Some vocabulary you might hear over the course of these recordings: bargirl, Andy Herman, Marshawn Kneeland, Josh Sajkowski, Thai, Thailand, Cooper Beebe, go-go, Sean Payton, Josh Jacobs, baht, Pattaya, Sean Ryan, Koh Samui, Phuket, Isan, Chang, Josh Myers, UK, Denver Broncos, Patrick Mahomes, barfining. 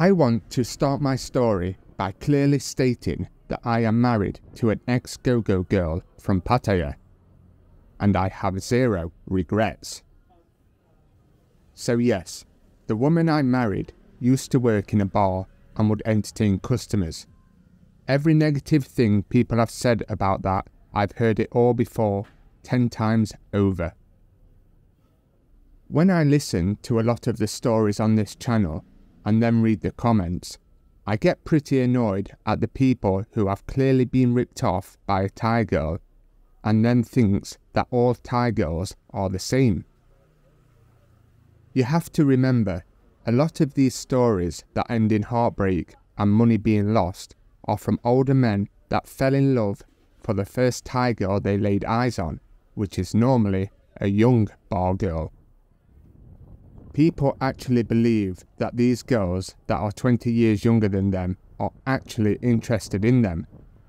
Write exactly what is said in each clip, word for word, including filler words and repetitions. I want to start my story by clearly stating that I am married to an ex-go-go girl from Pattaya, and I have zero regrets. So yes, the woman I married used to work in a bar and would entertain customers. Every negative thing people have said about that, I've heard it all before, ten times over. When I listen to a lot of the stories on this channel, and then read the comments, I get pretty annoyed at the people who have clearly been ripped off by a Thai girl and then thinks that all Thai girls are the same. You have to remember, a lot of these stories that end in heartbreak and money being lost are from older men that fell in love for the first Thai girl they laid eyes on, which is normally a young bar girl. People actually believe that these girls that are twenty years younger than them are actually interested in them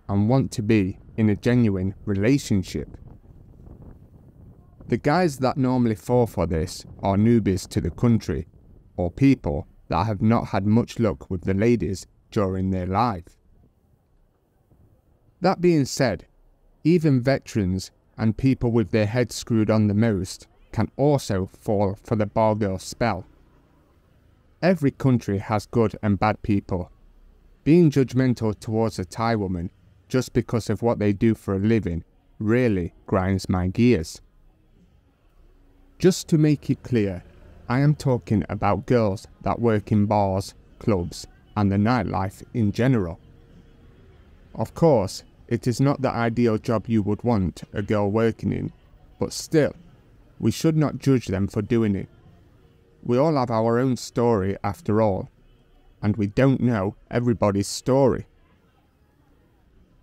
and want to be in a genuine relationship. The guys that normally fall for this are newbies to the country or people that have not had much luck with the ladies during their life. That being said, even veterans and people with their heads screwed on the most can also fall for the bar girl spell. Every country has good and bad people. Being judgmental towards a Thai woman just because of what they do for a living really grinds my gears. Just to make it clear, I am talking about girls that work in bars, clubs, and the nightlife in general. Of course, it is not the ideal job you would want a girl working in, but still, we should not judge them for doing it. We all have our own story after all, and we don't know everybody's story.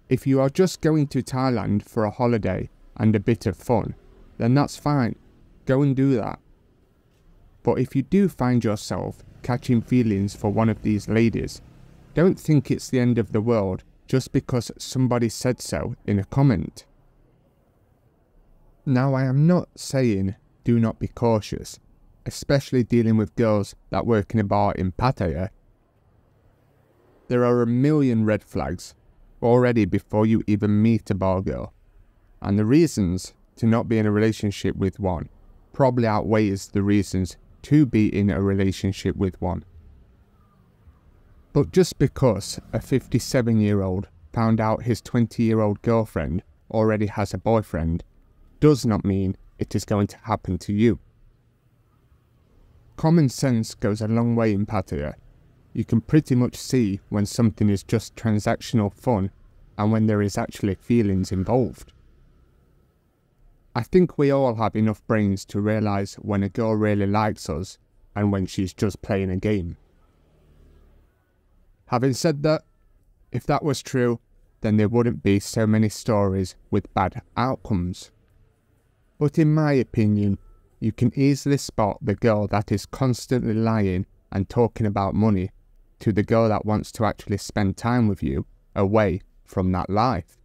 If you are just going to Thailand for a holiday and a bit of fun, then that's fine, go and do that. But if you do find yourself catching feelings for one of these ladies, don't think it's the end of the world just because somebody said so in a comment. Now, I am not saying do not be cautious, especially dealing with girls that work in a bar in Pattaya. There are a million red flags already before you even meet a bar girl, and the reasons to not be in a relationship with one probably outweighs the reasons to be in a relationship with one. But just because a fifty-seven-year-old found out his twenty-year-old girlfriend already has a boyfriend does not mean it is going to happen to you. Common sense goes a long way in Pattaya. You can pretty much see when something is just transactional fun and when there is actually feelings involved. I think we all have enough brains to realise when a girl really likes us and when she's just playing a game. Having said that, if that was true, then there wouldn't be so many stories with bad outcomes. But in my opinion, you can easily spot the girl that is constantly lying and talking about money to the girl that wants to actually spend time with you away from that life.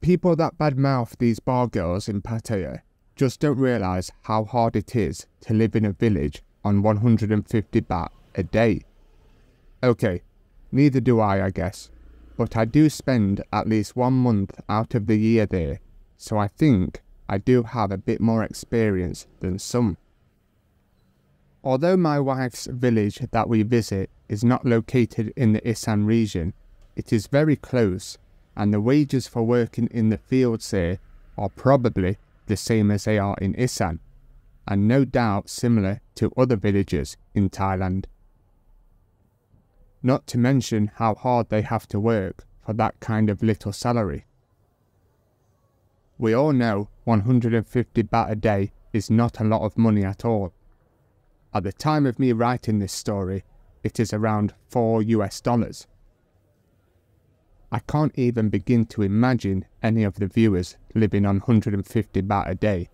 People that badmouth these bar girls in Pattaya just don't realise how hard it is to live in a village on one hundred fifty baht a day. Okay, neither do I, I guess, but I do spend at least one month out of the year there, so I think I do have a bit more experience than some. Although my wife's village that we visit is not located in the Isan region, it is very close, and the wages for working in the fields here are probably the same as they are in Isan, and no doubt similar to other villages in Thailand. Not to mention how hard they have to work for that kind of little salary. We all know one hundred fifty baht a day is not a lot of money at all. At the time of me writing this story, it is around four US dollars. I can't even begin to imagine any of the viewers living on one hundred fifty baht a day.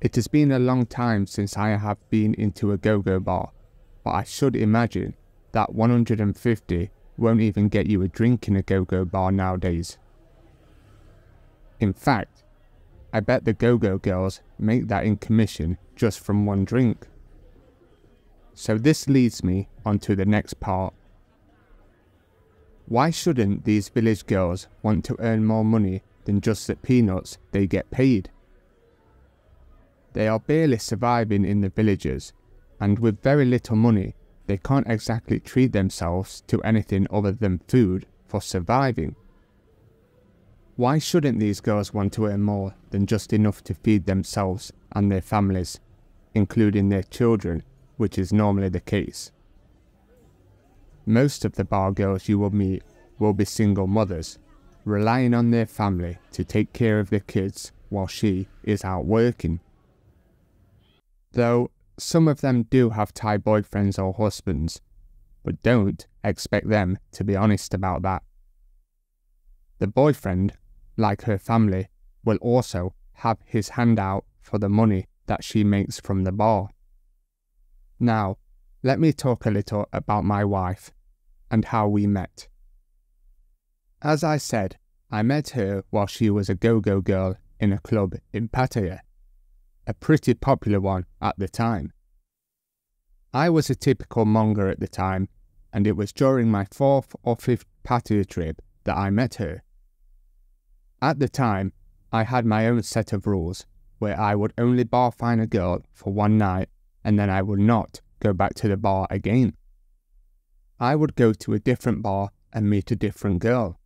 It has been a long time since I have been into a go-go bar, but I should imagine that one hundred fifty won't even get you a drink in a go-go bar nowadays. In fact, I bet the go-go girls make that in commission just from one drink. So this leads me on to the next part. Why shouldn't these village girls want to earn more money than just the peanuts they get paid? They are barely surviving in the villages, and with very little money, they can't exactly treat themselves to anything other than food for surviving. Why shouldn't these girls want to earn more than just enough to feed themselves and their families, including their children, which is normally the case? Most of the bar girls you will meet will be single mothers, relying on their family to take care of their kids while she is out working. Though some of them do have Thai boyfriends or husbands, but don't expect them to be honest about that. The boyfriend, like her family, will also have his hand out for the money that she makes from the bar. Now, let me talk a little about my wife and how we met. As I said, I met her while she was a go-go girl in a club in Pattaya, a pretty popular one at the time. I was a typical monger at the time, and it was during my fourth or fifth Pattaya trip that I met her. At the time, I had my own set of rules, where I would only bar fine a girl for one night, and then I would not go back to the bar again. I would go to a different bar and meet a different girl.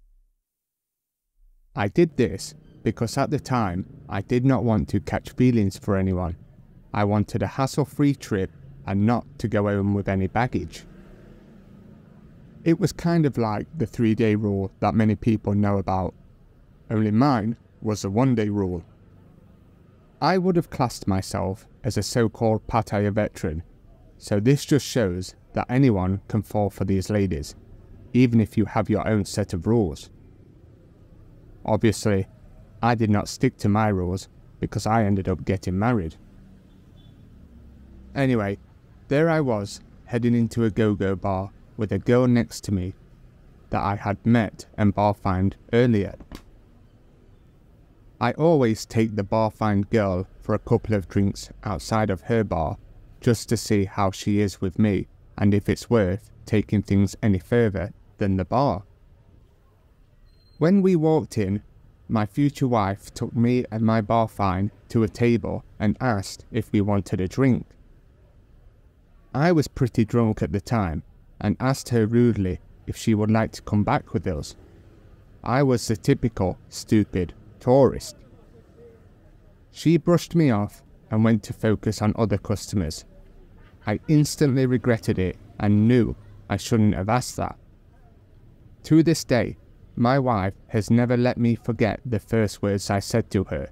I did this because at the time I did not want to catch feelings for anyone. I wanted a hassle-free trip and not to go home with any baggage. It was kind of like the three-day rule that many people know about, only mine was a one-day rule. I would have classed myself as a so-called Pattaya veteran, so this just shows that anyone can fall for these ladies, even if you have your own set of rules. Obviously, I did not stick to my rules because I ended up getting married. Anyway, there I was, heading into a go-go bar with a girl next to me that I had met and bar fined earlier. I always take the bar fined girl for a couple of drinks outside of her bar, just to see how she is with me and if it's worth taking things any further than the bar. When we walked in, my future wife took me and my bar fine to a table and asked if we wanted a drink. I was pretty drunk at the time and asked her rudely if she would like to come back with us. I was the typical stupid tourist. She brushed me off and went to focus on other customers. I instantly regretted it and knew I shouldn't have asked that. To this day, my wife has never let me forget the first words I said to her,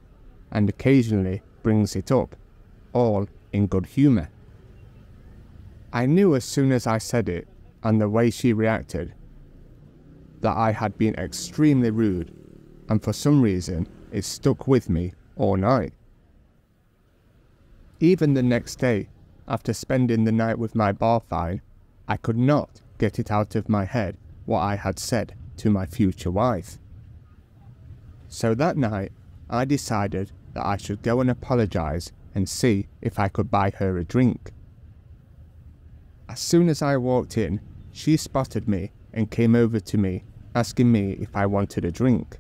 and occasionally brings it up, all in good humour. I knew as soon as I said it, and the way she reacted, that I had been extremely rude, and for some reason it stuck with me all night. Even the next day, after spending the night with my bar fine, I could not get it out of my head what I had said to my future wife. So that night, I decided that I should go and apologise and see if I could buy her a drink. As soon as I walked in, she spotted me and came over to me, asking me if I wanted a drink.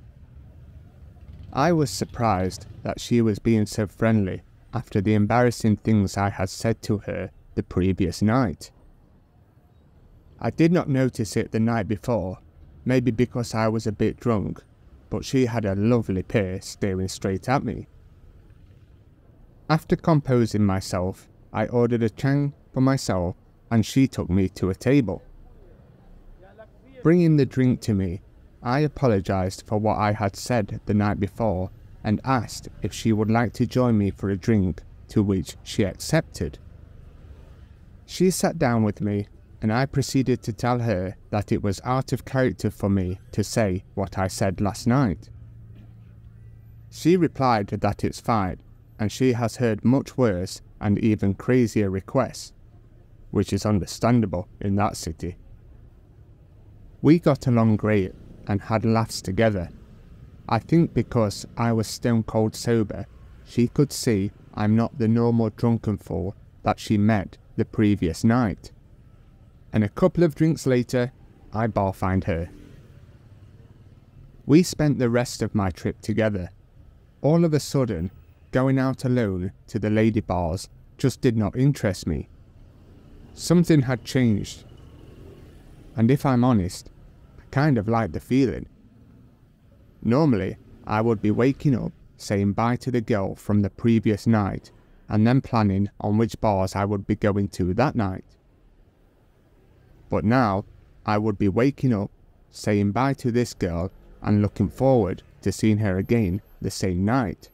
I was surprised that she was being so friendly after the embarrassing things I had said to her the previous night. I did not notice it the night before, maybe because I was a bit drunk, but she had a lovely pair staring straight at me. After composing myself, I ordered a chang for myself and she took me to a table. Bringing the drink to me, I apologised for what I had said the night before and asked if she would like to join me for a drink, to which she accepted. She sat down with me and I proceeded to tell her that it was out of character for me to say what I said last night. She replied that it's fine and she has heard much worse and even crazier requests, which is understandable in that city. We got along great and had laughs together. I think because I was stone cold sober, she could see I'm not the normal drunken fool that she met the previous night. And a couple of drinks later, I bar-fined her. We spent the rest of my trip together. All of a sudden, going out alone to the lady bars just did not interest me. Something had changed. And if I'm honest, I kind of liked the feeling. Normally, I would be waking up, saying bye to the girl from the previous night, and then planning on which bars I would be going to that night. But now, I would be waking up, saying bye to this girl, and looking forward to seeing her again the same night.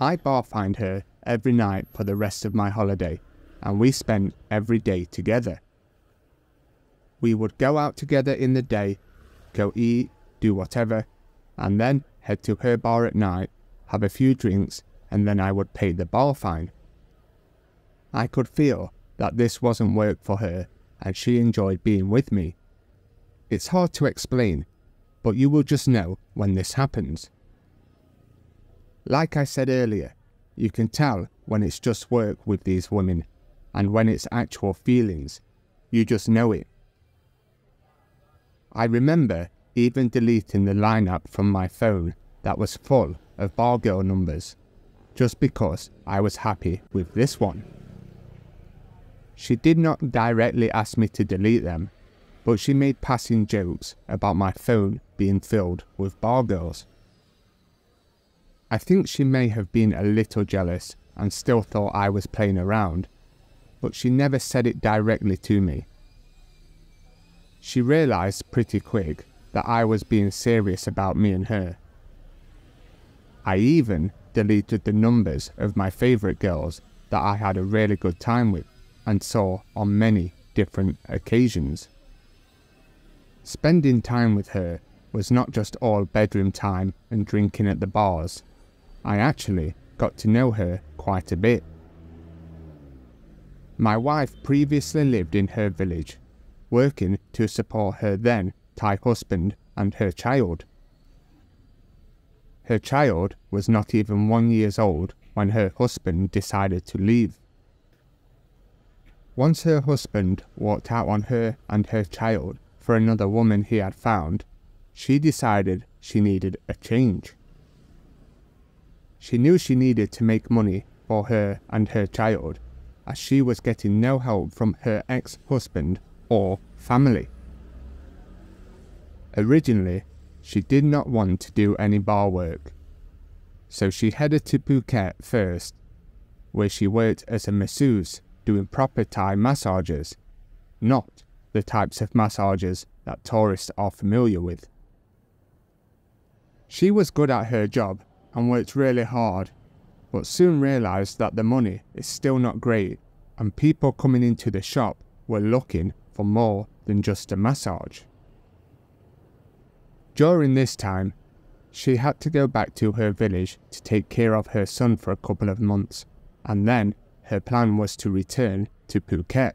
I bar-fined her every night for the rest of my holiday, and we spent every day together. We would go out together in the day, go eat, do whatever, and then head to her bar at night, have a few drinks, and then I would pay the bar fine. I could feel that this wasn't work for her, and she enjoyed being with me. It's hard to explain, but you will just know when this happens. Like I said earlier, you can tell when it's just work with these women, and when it's actual feelings. You just know it. I remember even deleting the lineup from my phone that was full of bar girl numbers, just because I was happy with this one. She did not directly ask me to delete them, but she made passing jokes about my phone being filled with bar girls. I think she may have been a little jealous and still thought I was playing around, but she never said it directly to me. She realised pretty quick that I was being serious about me and her. I even deleted the numbers of my favourite girls that I had a really good time with and saw on many different occasions. Spending time with her was not just all bedroom time and drinking at the bars. I actually got to know her quite a bit. My wife previously lived in her village, working to support her then Thai husband and her child. Her child was not even one year old when her husband decided to leave. Once her husband walked out on her and her child for another woman he had found, she decided she needed a change. She knew she needed to make money for her and her child, as she was getting no help from her ex-husband or family. Originally, she did not want to do any bar work, so she headed to Phuket first, where she worked as a masseuse doing proper Thai massages, not the types of massages that tourists are familiar with. She was good at her job and worked really hard, but soon realised that the money is still not great and people coming into the shop were looking for more than just a massage. During this time, she had to go back to her village to take care of her son for a couple of months, and then her plan was to return to Phuket.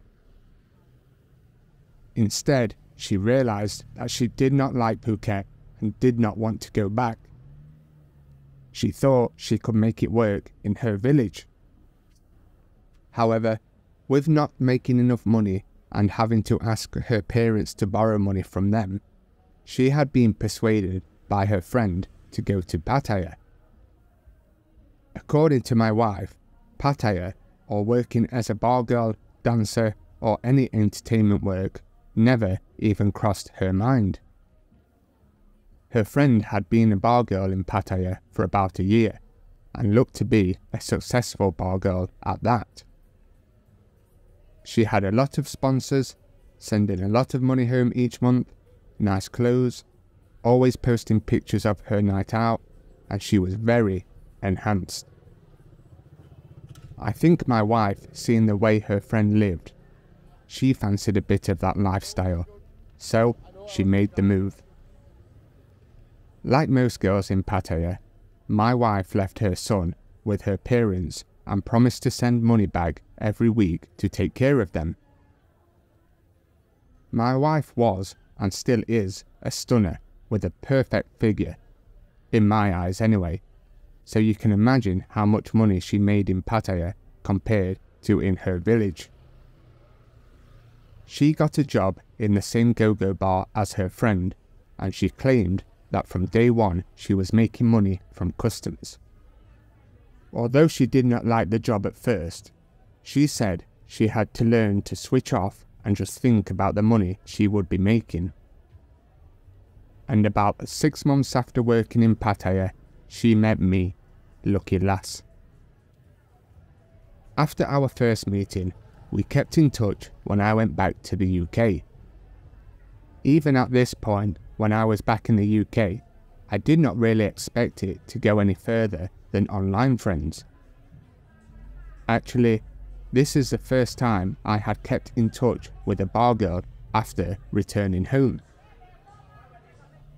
Instead, she realised that she did not like Phuket and did not want to go back. She thought she could make it work in her village. However, with not making enough money and having to ask her parents to borrow money from them, she had been persuaded by her friend to go to Pattaya. According to my wife, Pattaya, or working as a bar girl, dancer, or any entertainment work, never even crossed her mind. Her friend had been a bar girl in Pattaya for about a year, and looked to be a successful bar girl at that. She had a lot of sponsors, sending a lot of money home each month, nice clothes, always posting pictures of her night out, and she was very enhanced. I think my wife, seeing the way her friend lived, she fancied a bit of that lifestyle, so she made the move. Like most girls in Pattaya, my wife left her son with her parents and promised to send money back every week to take care of them. My wife was, and still is, a stunner with a perfect figure, in my eyes anyway, so you can imagine how much money she made in Pattaya compared to in her village. She got a job in the same go-go bar as her friend, and she claimed that from day one she was making money from customers. Although she did not like the job at first, she said she had to learn to switch off and just think about the money she would be making. And about six months after working in Pattaya, she met me, lucky lass. After our first meeting, we kept in touch when I went back to the U K. Even at this point, when I was back in the U K, I did not really expect it to go any further than online friends. Actually, this is the first time I had kept in touch with a bar girl after returning home.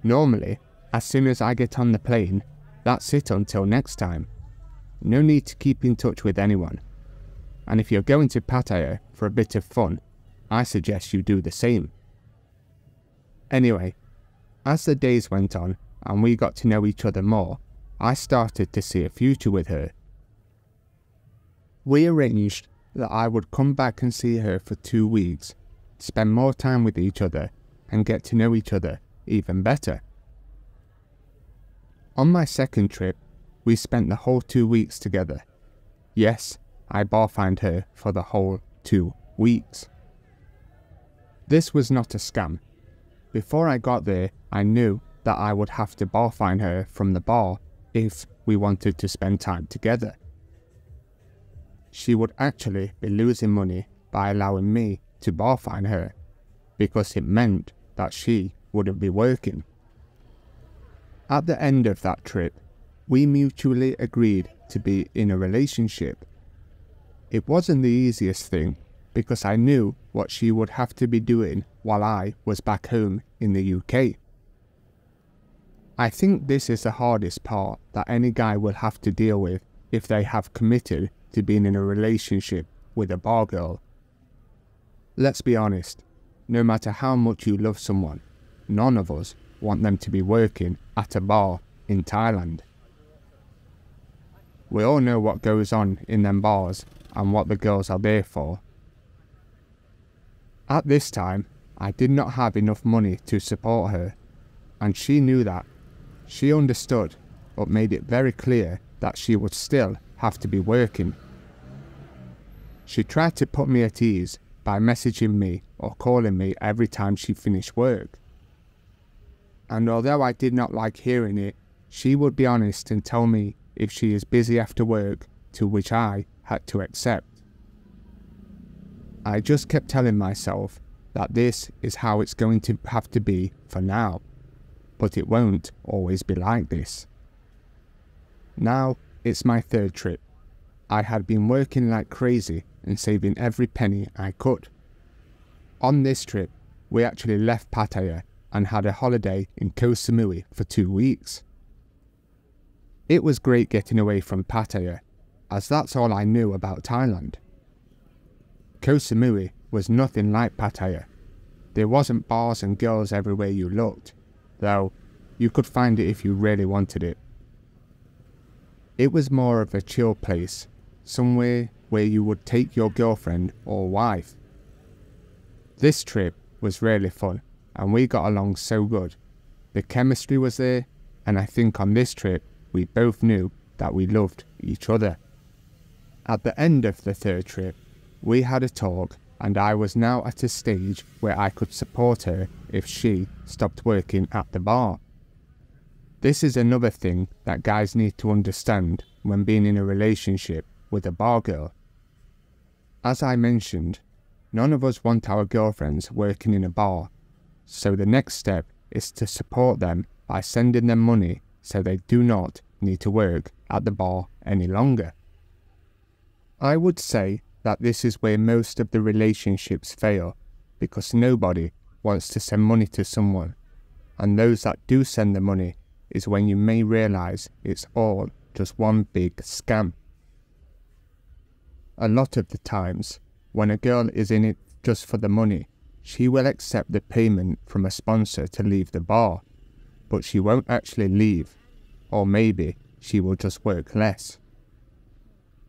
Normally, as soon as I get on the plane, that's it until next time. No need to keep in touch with anyone. And if you're going to Pattaya for a bit of fun, I suggest you do the same. Anyway, as the days went on and we got to know each other more, I started to see a future with her. We arranged that I would come back and see her for two weeks, spend more time with each other and get to know each other even better. On my second trip, we spent the whole two weeks together. Yes, I barfined her for the whole two weeks. This was not a scam. Before I got there, I knew that I would have to barfine her from the bar if we wanted to spend time together. She would actually be losing money by allowing me to barfine her, because it meant that she wouldn't be working. At the end of that trip, we mutually agreed to be in a relationship. It wasn't the easiest thing, because I knew what she would have to be doing while I was back home in the U K. I think this is the hardest part that any guy will have to deal with if they have committed to being in a relationship with a bar girl. Let's be honest, no matter how much you love someone, none of us want them to be working at a bar in Thailand. We all know what goes on in them bars and what the girls are there for. At this time, I did not have enough money to support her, and she knew that. She understood, but made it very clear that she would still have to be working. She tried to put me at ease by messaging me or calling me every time she finished work. And although I did not like hearing it, she would be honest and tell me if she is busy after work, to which I had to accept. I just kept telling myself that this is how it's going to have to be for now, but it won't always be like this. Now it's my third trip. I had been working like crazy and saving every penny I could. On this trip, we actually left Pattaya and had a holiday in Koh Samui for two weeks. It was great getting away from Pattaya, as that's all I knew about Thailand. Koh Samui was nothing like Pattaya. There wasn't bars and girls everywhere you looked, though you could find it if you really wanted it. It was more of a chill place, somewhere where you would take your girlfriend or wife. This trip was really fun, and we got along so good. The chemistry was there, and I think on this trip, we both knew that we loved each other. At the end of the third trip, we had a talk, and I was now at a stage where I could support her if she stopped working at the bar. This is another thing that guys need to understand when being in a relationship with a bar girl. As I mentioned, none of us want our girlfriends working in a bar, so the next step is to support them by sending them money so they do not need to work at the bar any longer. I would say that this is where most of the relationships fail, because nobody wants to send money to someone, and those that do send the money is when you may realise it's all just one big scam. A lot of the times, when a girl is in it just for the money, she will accept the payment from a sponsor to leave the bar, but she won't actually leave, or maybe she will just work less.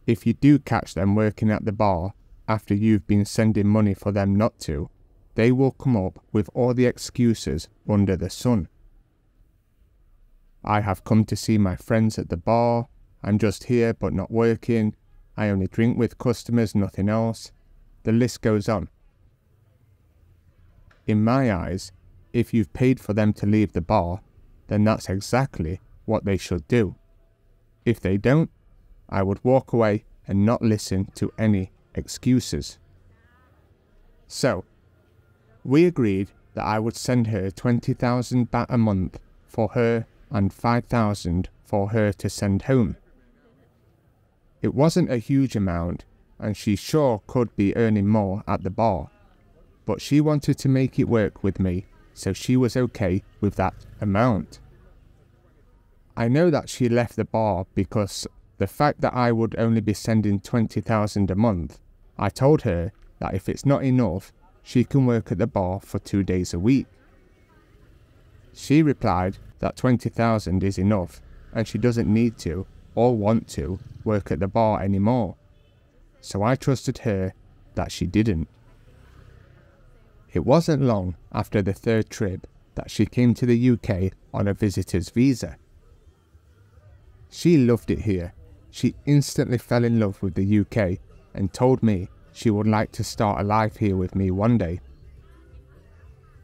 If you do catch them working at the bar after you've been sending money for them not to, they will come up with all the excuses under the sun. I have come to see my friends at the bar, I'm just here but not working, I only drink with customers, nothing else. The list goes on. In my eyes, if you've paid for them to leave the bar, then that's exactly what they should do. If they don't, I would walk away and not listen to any excuses. So, we agreed that I would send her twenty thousand baht a month for her and five thousand for her to send home. It wasn't a huge amount, and she sure could be earning more at the bar, but she wanted to make it work with me, so she was okay with that amount. I know that she left the bar because the fact that I would only be sending twenty thousand a month, I told her that if it's not enough, she can work at the bar for two days a week. She replied that twenty thousand is enough and she doesn't need to or want to work at the bar anymore. So I trusted her that she didn't. It wasn't long after the third trip that she came to the U K on a visitor's visa. She loved it here. She instantly fell in love with the U K and told me she would like to start a life here with me one day.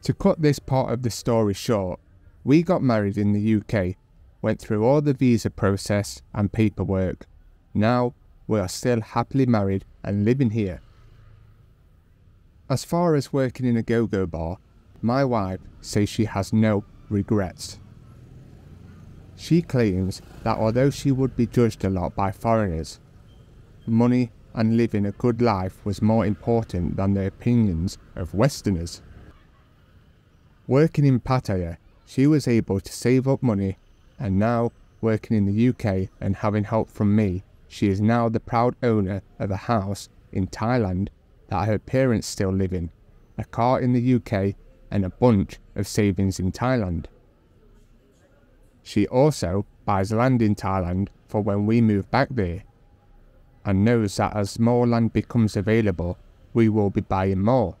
To cut this part of the story short, we got married in the U K, went through all the visa process and paperwork. Now we are still happily married and living here. As far as working in a go-go bar, my wife says she has no regrets. She claims that although she would be judged a lot by foreigners, money and living a good life was more important than the opinions of Westerners. Working in Pattaya, she was able to save up money, and now, working in the U K and having help from me, she is now the proud owner of a house in Thailand that her parents still live in, a car in the U K and a bunch of savings in Thailand. She also buys land in Thailand for when we move back there, and knows that as more land becomes available, we will be buying more.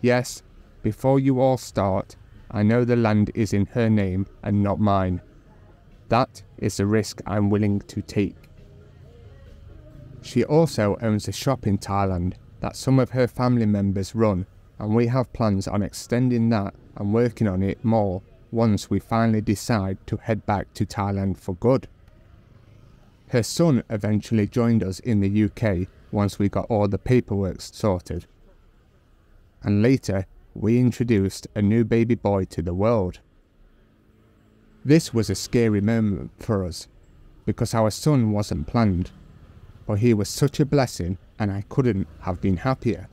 Yes, before you all start, I know the land is in her name and not mine. That is a risk I'm willing to take. She also owns a shop in Thailand that some of her family members run, and we have plans on extending that and working on it more once we finally decide to head back to Thailand for good. Her son eventually joined us in the U K once we got all the paperwork sorted. And later, we introduced a new baby boy to the world. This was a scary moment for us, because our son wasn't planned, but he was such a blessing and I couldn't have been happier.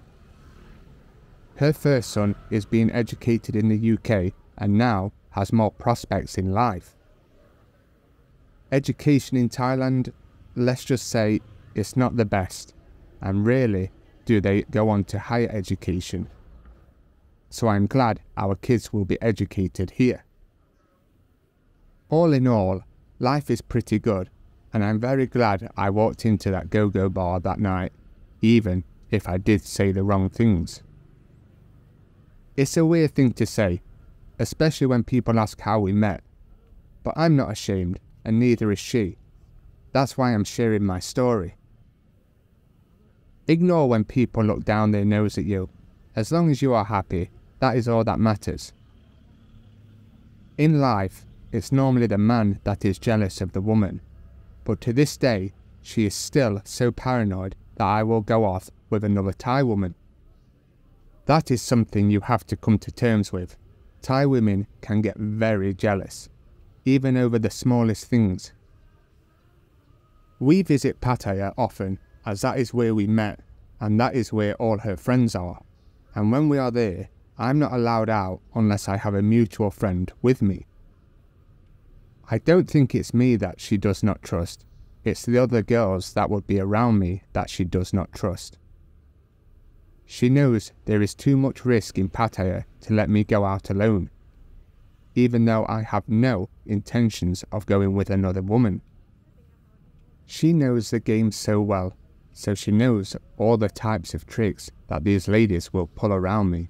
Her first son is being educated in the U K and now has more prospects in life. Education in Thailand, let's just say, it's not the best, and rarely do they go on to higher education. So I'm glad our kids will be educated here. All in all, life is pretty good, and I'm very glad I walked into that go-go bar that night, even if I did say the wrong things. It's a weird thing to say, especially when people ask how we met, but I'm not ashamed, and neither is she. That's why I'm sharing my story. Ignore when people look down their nose at you. As long as you are happy, that is all that matters. In life, it's normally the man that is jealous of the woman, but to this day, she is still so paranoid that I will go off with another Thai woman. That is something you have to come to terms with. Thai women can get very jealous, even over the smallest things. We visit Pattaya often, as that is where we met, and that is where all her friends are, and when we are there, I'm not allowed out unless I have a mutual friend with me. I don't think it's me that she does not trust, it's the other girls that would be around me that she does not trust. She knows there is too much risk in Pattaya to let me go out alone, even though I have no intentions of going with another woman. She knows the game so well, so she knows all the types of tricks that these ladies will pull around me.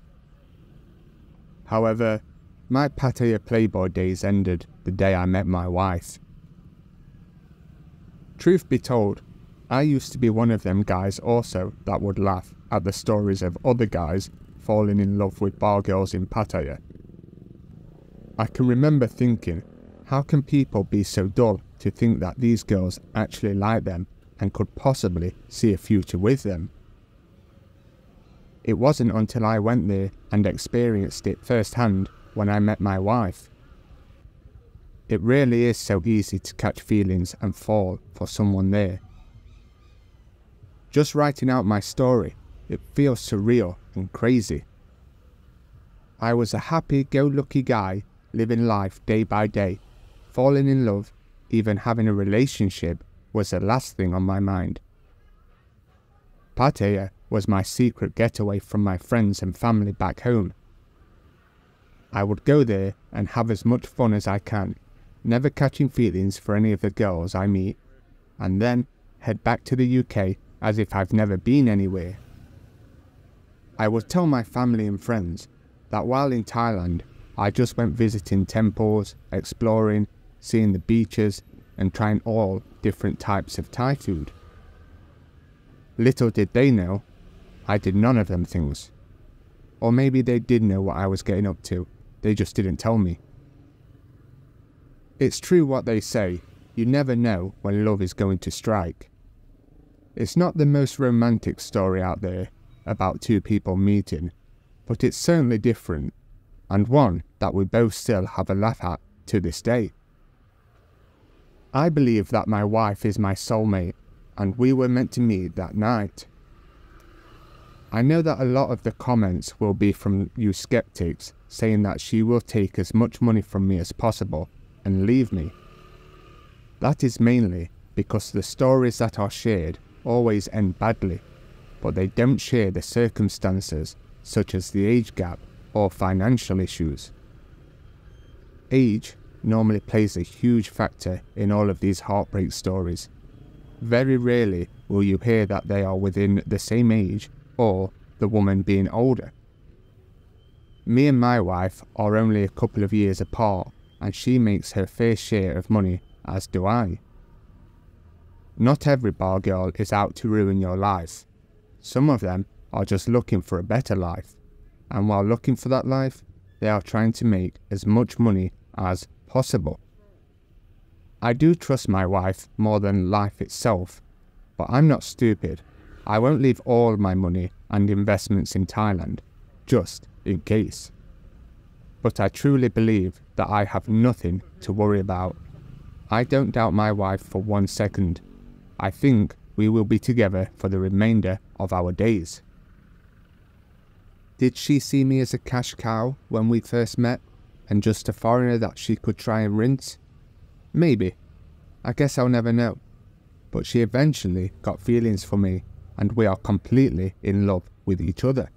However, my Pattaya playboy days ended the day I met my wife. Truth be told, I used to be one of them guys also that would laugh at the stories of other guys falling in love with bar girls in Pattaya. I can remember thinking, how can people be so dull to think that these girls actually like them and could possibly see a future with them? It wasn't until I went there and experienced it firsthand when I met my wife. It really is so easy to catch feelings and fall for someone there. Just writing out my story, it feels surreal and crazy. I was a happy-go-lucky guy, living life day by day. Falling in love, even having a relationship, was the last thing on my mind. Pattaya was my secret getaway from my friends and family back home. I would go there and have as much fun as I can, never catching feelings for any of the girls I meet, and then head back to the U K as if I've never been anywhere. I would tell my family and friends that while in Thailand, I just went visiting temples, exploring, seeing the beaches, and trying all different types of Thai food. Little did they know, I did none of them things. Or maybe they did know what I was getting up to, they just didn't tell me. It's true what they say, you never know when love is going to strike. It's not the most romantic story out there about two people meeting, but it's certainly different, and one that we both still have a laugh at to this day. I believe that my wife is my soulmate, and we were meant to meet that night. I know that a lot of the comments will be from you skeptics, saying that she will take as much money from me as possible and leave me. That is mainly because the stories that are shared always end badly, but they don't share the circumstances such as the age gap or financial issues. Age normally plays a huge factor in all of these heartbreak stories. Very rarely will you hear that they are within the same age or the woman being older. Me and my wife are only a couple of years apart, and she makes her fair share of money, as do I. Not every bar girl is out to ruin your life. Some of them are just looking for a better life, and while looking for that life, they are trying to make as much money as possible. I do trust my wife more than life itself, but I'm not stupid. I won't leave all my money and investments in Thailand, just in case. But I truly believe that I have nothing to worry about. I don't doubt my wife for one second. I think we will be together for the remainder of our days. Did she see me as a cash cow when we first met, and just a foreigner that she could try and rinse? Maybe. I guess I'll never know. But she eventually got feelings for me, and we are completely in love with each other.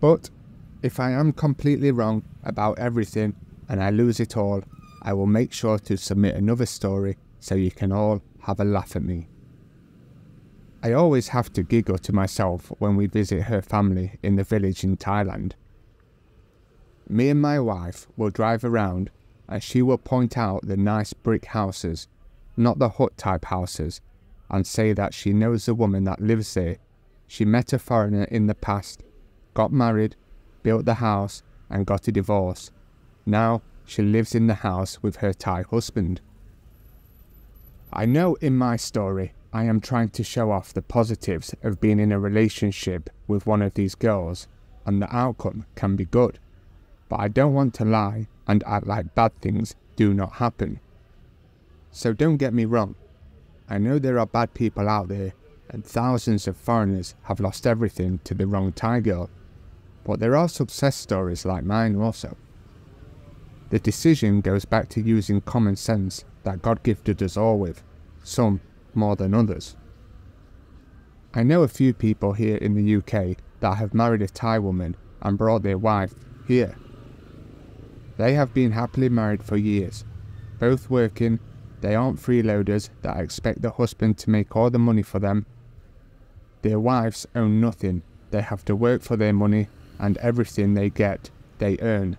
But if I am completely wrong about everything and I lose it all, I will make sure to submit another story so you can all have a laugh at me. I always have to giggle to myself when we visit her family in the village in Thailand. Me and my wife will drive around, and she will point out the nice brick houses, not the hut type houses, and say that she knows the woman that lives there. She met a foreigner in the past, got married, built the house, and got a divorce. Now she lives in the house with her Thai husband. I know in my story I am trying to show off the positives of being in a relationship with one of these girls, and the outcome can be good, but I don't want to lie and act like bad things do not happen. So don't get me wrong. I know there are bad people out there, and thousands of foreigners have lost everything to the wrong Thai girl, but there are success stories like mine also. The decision goes back to using common sense that God gifted us all with, some more than others. I know a few people here in the U K that have married a Thai woman and brought their wife here. They have been happily married for years, both working, They aren't freeloaders that expect the husband to make all the money for them. Their wives own nothing. They have to work for their money, and everything they get, they earn.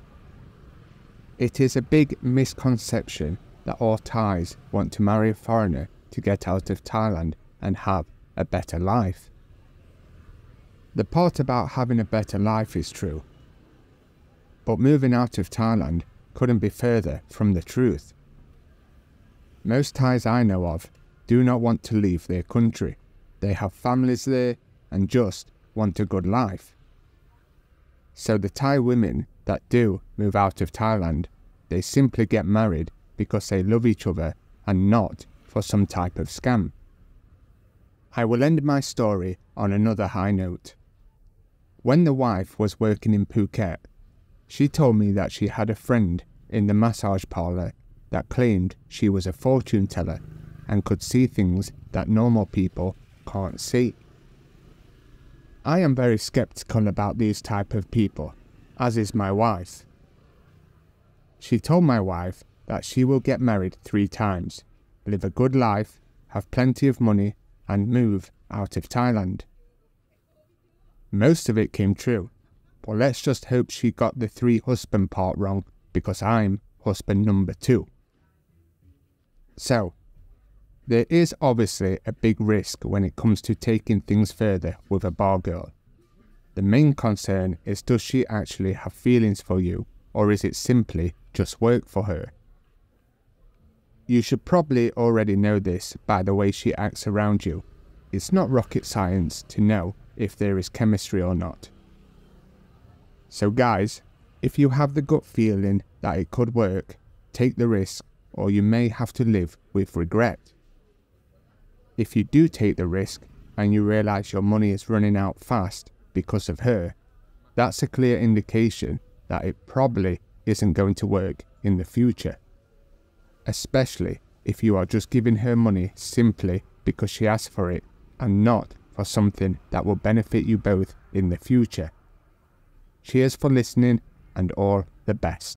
It is a big misconception that all Thais want to marry a foreigner to get out of Thailand and have a better life. The part about having a better life is true, but moving out of Thailand couldn't be further from the truth. Most Thais I know of do not want to leave their country. They have families there and just want a good life. So the Thai women that do move out of Thailand, they simply get married because they love each other and not for some type of scam. I will end my story on another high note. When the wife was working in Phuket, she told me that she had a friend in the massage parlour that claimed she was a fortune teller and could see things that normal people can't see. I am very skeptical about these type of people, as is my wife. She told my wife that she will get married three times, live a good life, have plenty of money, and move out of Thailand. Most of it came true, but let's just hope she got the three husband part wrong, because I'm husband number two. So, there is obviously a big risk when it comes to taking things further with a bar girl. The main concern is, does she actually have feelings for you, or is it simply just work for her? You should probably already know this by the way she acts around you. It's not rocket science to know if there is chemistry or not. So guys, if you have the gut feeling that it could work, take the risk, or you may have to live with regret. If you do take the risk and you realise your money is running out fast because of her, that's a clear indication that it probably isn't going to work in the future. Especially if you are just giving her money simply because she asked for it and not for something that will benefit you both in the future. Cheers for listening, and all the best.